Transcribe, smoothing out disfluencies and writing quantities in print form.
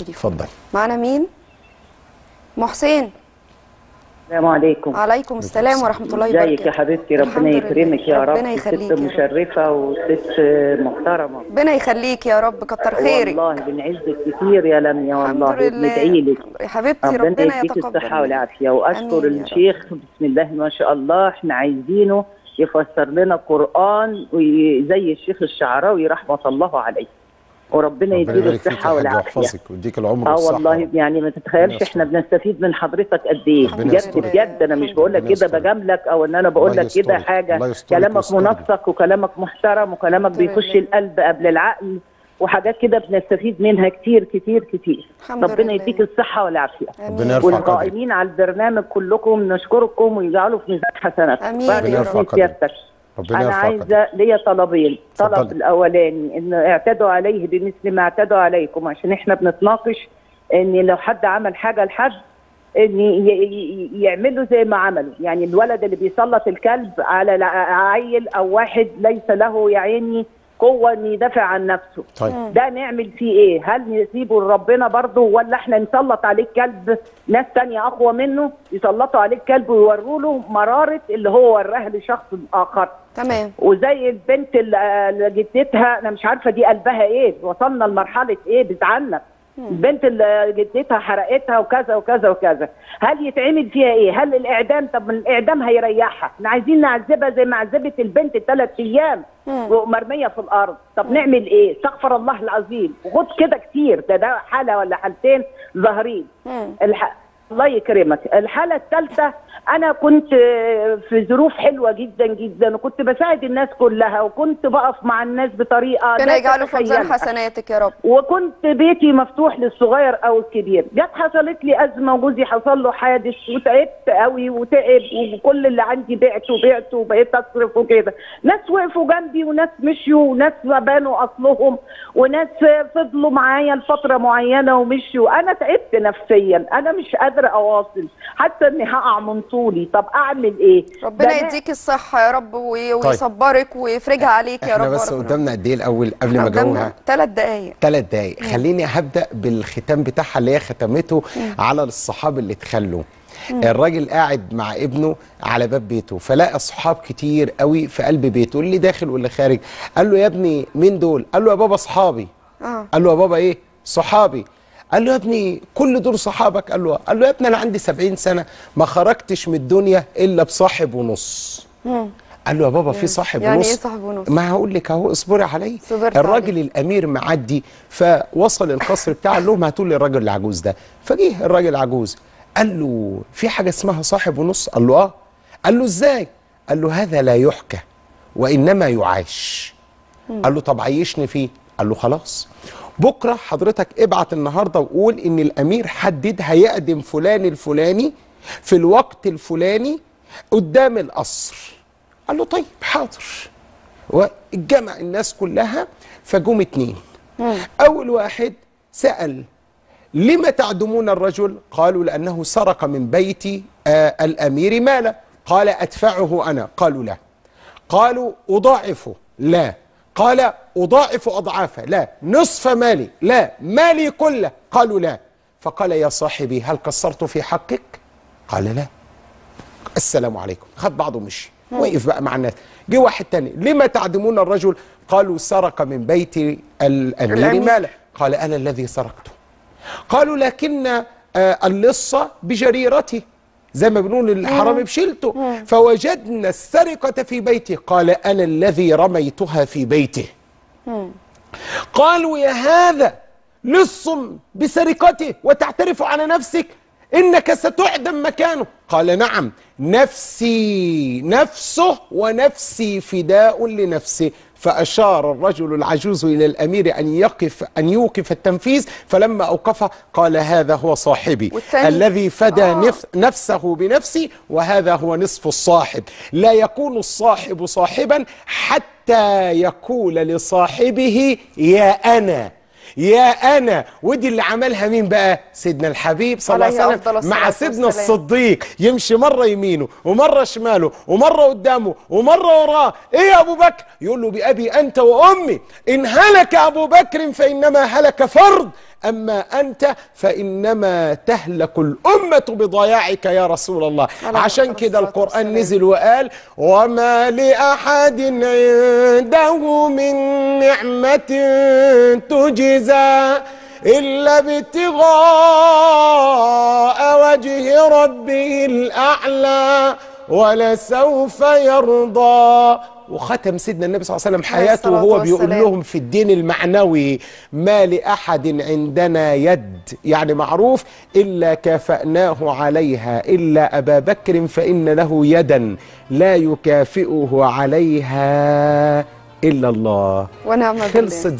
التليفون. اتفضلي. معانا مين؟ محسن. السلام عليكم. وعليكم السلام ورحمه الله وبركاته. ازيك يا حبيبتي؟ ربنا يكرمك يا رب. ربنا يخليكي. ست مشرفه وست محترمه. ربنا يخليكي يا رب، كتر خيرك. والله بنعزك كتير يا لميا، والله بندعي لك يا حبيبتي. ربنا يديك الصحه والعافيه. واشكر الشيخ، بسم الله ما شاء الله، احنا عايزينه يفسر لنا قرآن زي الشيخ الشعراوي رحمه الله عليه، وربنا يديله الصحه والعافيه ويديك العمر والصحه. والله يعني ما تتخيلش احنا بنستفيد من حضرتك قد ايه بجد بجد. انا مش بقول لك كده بجاملك او ان انا بقول لك كده حاجه، كلامك منسق وكلامك محترم وكلامك بيخش القلب قبل العقل، وحاجات كده بنستفيد منها كتير كتير كتير. ربنا يديك الصحه والعافيه. والقائمين على البرنامج كلكم نشكركم ويجعله في ميزان حسناتكم. ربنا يرفع قدرك. أنا عايزة ليا طلبين. طلب الأولاني إن اعتدوا عليه بمثل ما اعتدوا عليكم، عشان إحنا بنتناقش إن لو حد عمل حاجة لحد إن يعمله زي ما عمله، يعني الولد اللي بيسلط الكلب على عيل أو واحد ليس له يا عيني قوة إن يدافع عن نفسه. طيب ده نعمل فيه إيه؟ هل نسيبه لربنا برضه، ولا إحنا نسلط عليه كلب، ناس تانية أقوى منه يسلطوا عليه كلب ويوروا له مرارة اللي هو وراها لشخص آخر؟ تمام. وزي البنت اللي جدتها، أنا مش عارفة دي قلبها إيه، وصلنا لمرحلة إيه بتعنف. البنت اللي جدتها حرقتها وكذا وكذا وكذا، هل يتعمل فيها ايه؟ هل الاعدام؟ طب الاعدام هيريحها، احنا عايزين نعذبها زي ما عذبت البنت 3 ايام ومرميه في الارض. طب نعمل ايه؟ استغفر الله العظيم. وخد كده كتير، ده حاله ولا حالتين ظاهرين. الله يكرمك. الحاله الثالثه، انا كنت في ظروف حلوه جدا جدا، وكنت بساعد الناس كلها، وكنت بقف مع الناس بطريقه ربنا يجعله في ميزان حسناتك يا رب. وكنت بيتي مفتوح للصغير او الكبير. جت حصلت لي ازمه، وجوزي حصل له حادث، وتعبت قوي وتعب، وكل اللي عندي بعته وبقيت اصرف وكده. ناس وقفوا جنبي، وناس مشيوا، وناس بانوا اصلهم، وناس فضلوا معايا لفتره معينه ومشيوا. انا تعبت نفسيا، انا مش قادره اواصل، حتى اني هقع من طولي. طب اعمل ايه؟ ربنا يديك الصحه يا رب ويصبرك ويفرجها عليك يا رب. احنا بس قدامنا قد ايه الاول قبل ما اجاوبها؟ 3 دقايق. 3 دقايق. خليني هبدا بالختام بتاعها اللي هي ختمته على الصحاب اللي اتخلوا. الراجل قاعد مع ابنه على باب بيته، فلقى اصحاب كتير قوي في قلب بيته، اللي داخل واللي خارج. قال له يا ابني مين دول؟ قال له يا بابا اصحابي. قال له يا بابا ايه؟ صحابي. قال له يا ابني كل دول صحابك؟ قال له يا ابني انا عندي 70 سنه ما خرجتش من الدنيا الا بصاحب ونص. قال له يا بابا في صاحب يعني ونص. يعني ايه صاحب ونص؟ ما هقول لك اهو، اصبري عليا. الراجل الامير معدي، فوصل القصر بتاعه، قال لهم هاتوا لي الراجل العجوز ده. فجه الراجل العجوز قال له في حاجه اسمها صاحب ونص؟ قال له اه. قال له ازاي؟ قال له هذا لا يحكى وانما يعاش. قال له طب عيشني فيه. قال له خلاص، بكره حضرتك ابعت النهارده وقول ان الامير حدد هيقدم فلان الفلاني في الوقت الفلاني قدام القصر. قال له طيب حاضر. واتجمع الناس كلها، فجم 2. اول واحد سأل لما تعدمون الرجل؟ قالوا لانه سرق من بيت الامير مالا. قال ادفعه انا؟ قالوا لا. قالوا اضاعفه؟ لا. قال أضاعف أضعافا؟ لا. نصف مالي؟ لا. مالي كله؟ قالوا لا. فقال يا صاحبي هل قصرت في حقك؟ قال لا. السلام عليكم. خد بعضه ومشي. وقف بقى مع الناس. جه واحد تاني، لما تعدمون الرجل؟ قالوا سرق من بيت الأمير ماله. قال أنا الذي سرقته. قالوا لكن اللص بجريرته، زي ما بنقول الحرامي بشيلته، فوجدنا السرقة في بيته. قال أنا الذي رميتها في بيته. قالوا يا هذا لص بسرقته وتعترف على نفسك إنك ستعدم مكانه؟ قال نعم، نفسي نفسه ونفسي فداء لنفسه. فأشار الرجل العجوز إلى الأمير أن يوقف التنفيذ، فلما أوقفه قال هذا هو صاحبي الذي فدى نفسه بنفسي، وهذا هو نصف الصاحب. لا يكون الصاحب صاحبا حتى يقول لصاحبه يا أنا يا أنا. ودي اللي عملها مين بقى؟ سيدنا الحبيب صلى الله عليه وسلم مع سيدنا الصديق، يمشي مرة يمينه ومرة شماله ومرة قدامه ومرة وراه. إيه يا أبو بكر؟ يقول له بأبي أنت وأمي، إن هلك أبو بكر فإنما هلك فرد، أما أنت فإنما تهلك الأمة بضياعك يا رسول الله. عشان كده القرآن نزل وقال وما لأحد عنده من نعمة تجزى إلا ابتغاء وجه ربه الأعلى ولسوف يرضى. وختم سيدنا النبي صلى الله عليه وسلم حياته وهو بيقول لهم في الدين المعنوي ما لأحد عندنا يد، يعني معروف إلا كافأناه عليها إلا أبا بكر فإن له يدا لا يكافئه عليها إلا الله. ونعم بالله.